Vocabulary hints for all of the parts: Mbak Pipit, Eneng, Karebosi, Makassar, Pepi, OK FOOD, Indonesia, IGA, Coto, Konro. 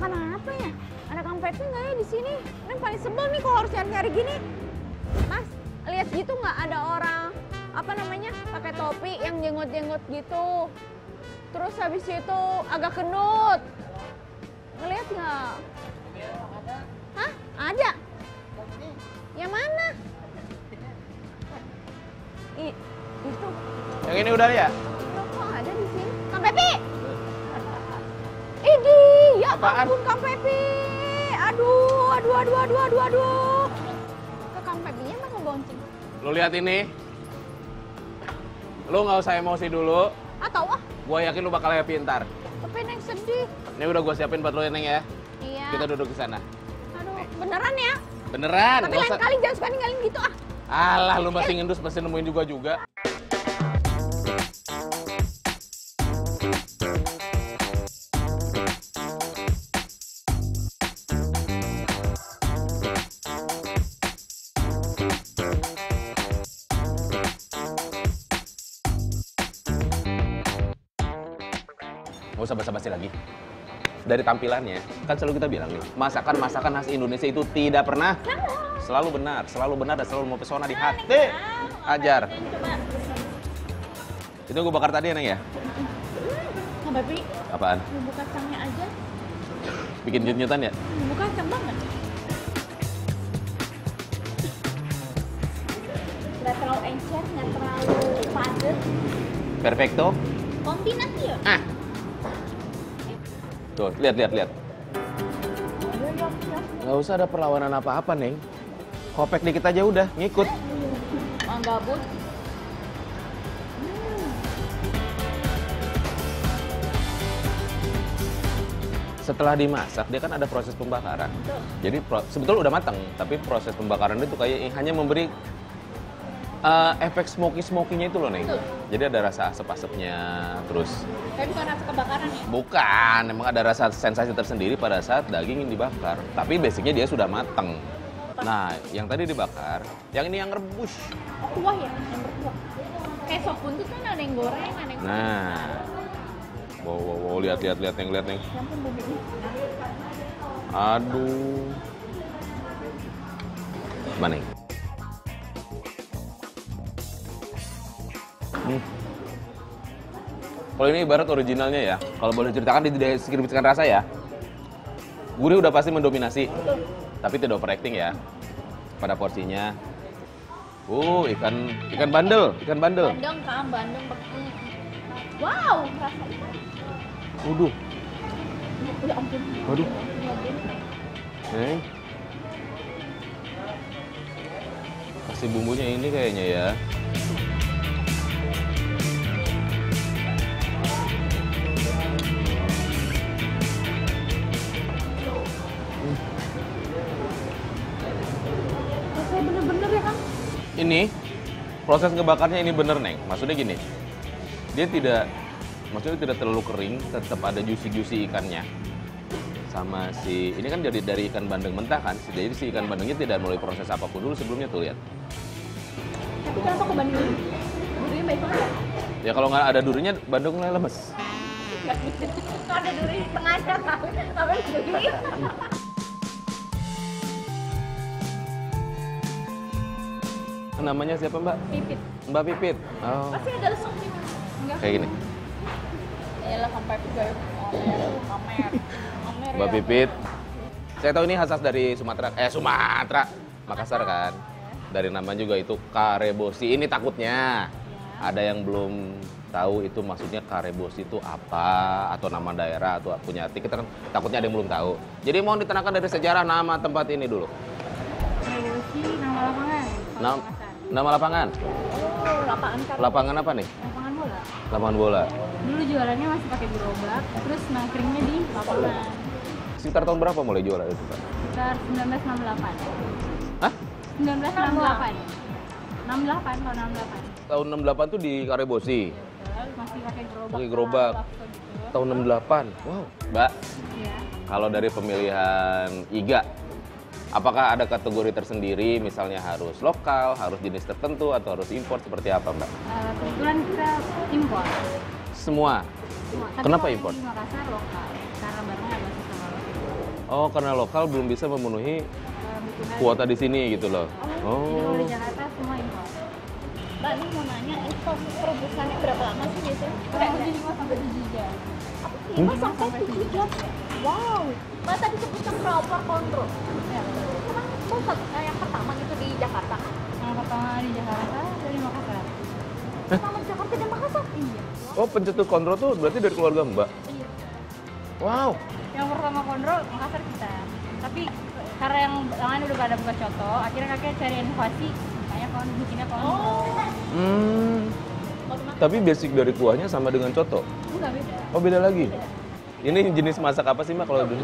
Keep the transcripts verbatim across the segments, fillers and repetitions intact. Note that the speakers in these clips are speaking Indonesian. makan apa ya? Ada kang Pepi nggak ya di sini? Ini paling sebel nih kalau harus nyari-nyari gini. Mas, lihat gitu nggak ada orang apa namanya pakai topi yang jenggot-jenggot gitu. Terus habis itu agak kendut. Ngelihat nggak? Hah? Ada? Yang mana? I, itu. Yang ini udah lihat? Loh, kok ada di sini? Kang Pepi! Idi, ya ampun Kang Pepi. Aduh, aduh, aduh, aduh, aduh, aduh. Ke Kang Pepinya mah ngebonceng. Lo lihat ini. Lo nggak usah emosi dulu. Atau ah? Gue yakin lo bakal happy ntar. Tapi Neng sedih. Ini udah gue siapin buat lo ya Neng ya. Iya. Kita duduk di sana. Aduh, beneran ya? Beneran. Tapi lain kali jangan suka ninggalin gitu ah. Alah, lu masih ngendus pasti nemuin juga juga. Nggak usah basa-basi lagi. Dari tampilannya, kan selalu kita bilang nih, masakan-masakan khas Indonesia itu tidak pernah salah. Selalu benar, selalu benar dan selalu mempesona di hati. Ajar. Itu gue bakar tadi ya, Neng ya? Hmm, Mbak Pi. Apaan? Bumbu kacangnya aja. Bikin nyut-nyutan ya? Bumbu kacang banget. Nggak terlalu encer, nggak terlalu padat. Perfecto. Kombinasi ya? Ah. Tuh, lihat, lihat, lihat. Nggak usah ada perlawanan apa-apa, Neng. Kopek dikit aja udah, ngikut. Mang gabut. Hmm. Setelah dimasak, dia kan ada proses pembakaran. Betul. Jadi, sebetulnya udah matang. Tapi proses pembakaran itu kayak hanya memberi uh, efek smoky-smoky-nya itu loh, Neng. Betul. Jadi ada rasa asap-asapnya, terus... Tapi bukan rasa kebakaran ya? Bukan, emang ada rasa sensasi tersendiri pada saat daging yang dibakar. Tapi basicnya dia sudah mateng. Nah, yang tadi dibakar, yang ini yang rebus. Oh, kuah ya? Yang berkuah. Kayak sop buntut kan ada yang goreng, ada yang... Nah. Wow, wow, wow, lihat, lihat, lihat, Neng, lihat, Neng. Aduh. Mana, Neng? Hmm. Kalau ini ibarat originalnya ya, kalau boleh ceritakan dideskripsikan rasa ya. Gurih udah pasti mendominasi, tapi tidak overacting ya. Pada porsinya, uh ikan ikan bandel, ikan bandel. Bandeng kan, bandeng beku. Wow, rasa ikan. Waduh. Ya ampun. Waduh. Eh. Kasih bumbunya ini kayaknya ya. Ini proses ngebakarnya ini bener Neng, maksudnya gini, dia tidak, maksudnya tidak terlalu kering, tetap ada juicy-juicy ikannya, sama si ini kan dari dari ikan bandeng mentah kan, jadi si ikan bandengnya tidak melalui proses apapun dulu sebelumnya tuh lihat. Tapi kenapa ke bandeng? Durinya baik banget. Ya kalau nggak ada durinya bandengnya lemes. Kalau ada duri di tengahnya kan, tapi duri. Namanya siapa Mbak? Pipit. Mbak Pipit. Oh. Pasti ada lesung sih. Enggak. Kayak gini. Iyalah sampai juga. Kamer. Kamer. Mbak Pipit. Saya tahu ini khas dari Sumatera. Eh Sumatera. Makassar kan. Dari nama juga itu Karebosi. Ini takutnya ya. Ada yang belum tahu itu maksudnya Karebosi itu apa atau nama daerah atau punya arti. Kita kan takutnya ada yang belum tahu. Jadi mohon diterangkan dari sejarah nama tempat ini dulu. Karebosi nama lapangan. Nama, nama lapangan? Oh, lapangan kami. Lapangan apa nih? Lapangan bola. Lapangan bola. Dulu jualannya masih pakai gerobak, terus nangkringnya di lapangan. Sekitar tahun berapa mulai jualan itu, Pak? Sekitar seribu sembilan ratus enam puluh delapan. Hah? seribu sembilan ratus enam puluh delapan. enam puluh delapan, tahun enam puluh delapan. Tahun enam puluh delapan tuh di Karebosi? Masih pakai gerobak. Pakai gerobak. Tahun enam puluh delapan. Wow. Mbak, ya. Kalau dari pemilihan I G A, apakah ada kategori tersendiri, misalnya harus lokal, harus jenis tertentu, atau harus impor, seperti apa, Mbak? Uh, kebetulan kita impor. Semua? Semua. Kenapa impor? Di Makassar lokal, karena barangnya masih sama lokal. Oh, karena lokal belum bisa memenuhi kuota di sini gitu loh. Oh. Di Jakarta semua impor. Mbak, ini mau nanya, ini proses perebusannya berapa lama sih biasanya? Kurang lebih lima sampai tujuh jam. lima sampai tujuh jam. Wow. Mbak tadi sebutkan berapa kontrol? Ya. Memang pusat yang pertama itu di Jakarta. Yang pertama di Jakarta dari Makassar. Pertama di Jakarta dan Makassar. Iya. Oh, pencetus kontrol tuh berarti dari keluarga Mbak. Iya. Wow. Yang pertama kontrol Makassar kita. Tapi karena yang tangan udah gak ada buka coto, akhirnya kakek cari inovasi, makanya kon bikinnya kontrol. Oh. Hmm. Tapi basic dari kuahnya sama dengan coto? Enggak, beda. Oh, beda lagi? Beda. Ini jenis masak apa sih, Mbak, kalau dulu?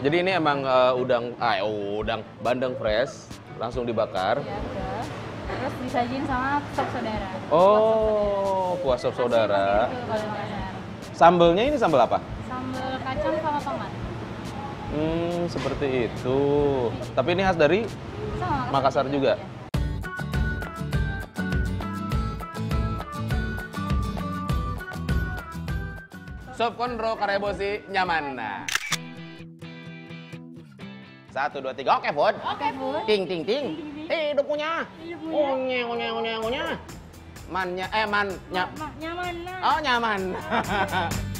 Jadi ini emang uh, udang, ah, oh, udang bandeng fresh, langsung dibakar. Iya, udah. Terus disajin sama sop saudara. Oh, kuah sop saudara. Sambelnya ini sambel apa? Sambel kacang sama tomat. Hmm, seperti itu. Tapi ini khas dari sama, Makassar juga. Ya. Sop Konro Karebosi nyaman. Nah. Satu, dua, tiga. Oke, food. Oke, food. Ting, ting, ting. Eh, udah punya. Punya, punya, punya, punya. Mannya, eh, mannya. Nyaman. Oh, nyaman.